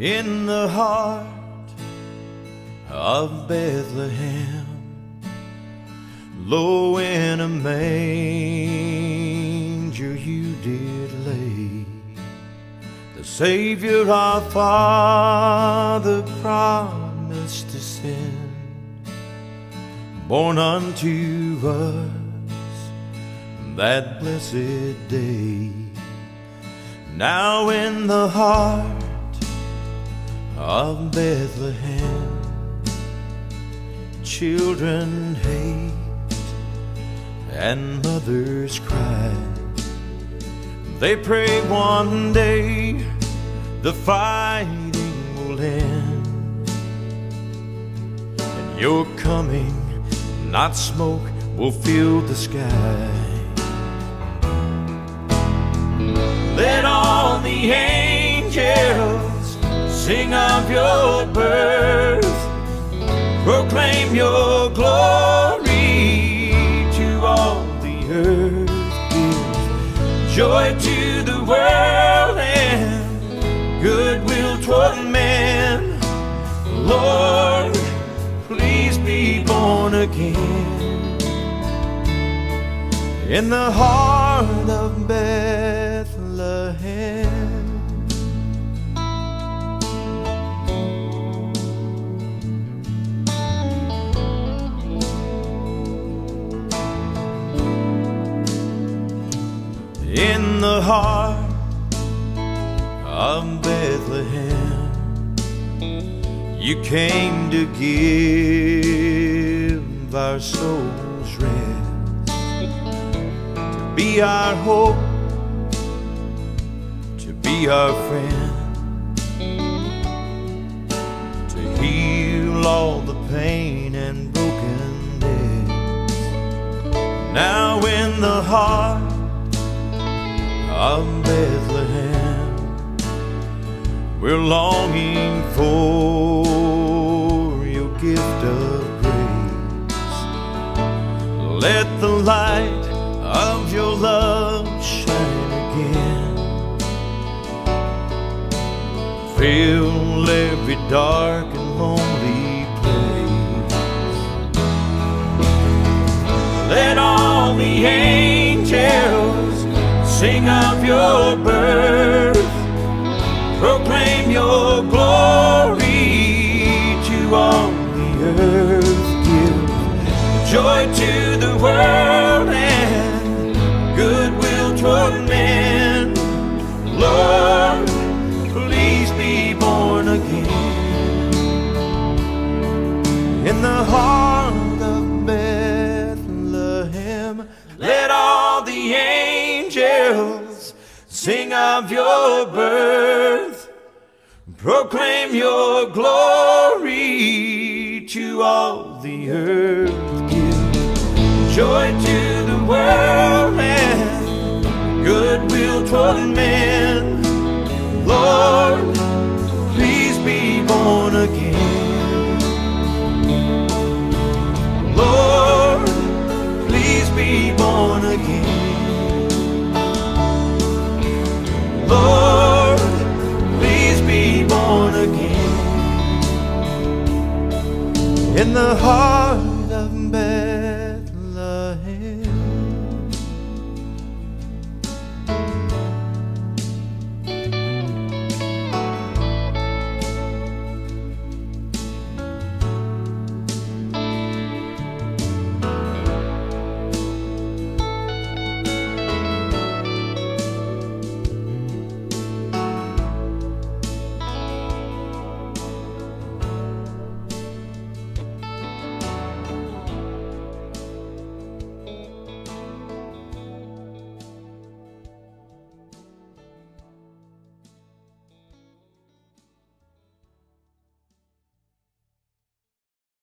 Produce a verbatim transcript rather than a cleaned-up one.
in the heart of Bethlehem, lo, in a manger you did lay the Savior our Father promised to send, born unto us that blessed day. Now in the heart of Bethlehem, children hate and mothers cry. They pray one day the fighting will end, and your coming, not smoke, will fill the sky. Let all the angels sing of your birth, proclaim your glory to all the earth. Give joy to the world and goodwill toward men. Lord, please be born again in the heart of Bethlehem. In the heart of Bethlehem, you came to give our souls rest, to be our hope, to be our friend, to heal all the pain and brokenness. Now in the heart of Bethlehem, we're longing for your gift of grace. Let the light of your love shine again, fill every dark and lonely place. Let all the angels sing of your birth, proclaim your glory to all the earth. Give joy to the world and goodwill toward men. Lord, please be born again in the heart of Bethlehem. Let all the angels sing of your birth, proclaim your glory to all the earth. Give joy to the world and goodwill toward men. Lord, please be born again. Lord, please be born again. Lord, please be born again in the heart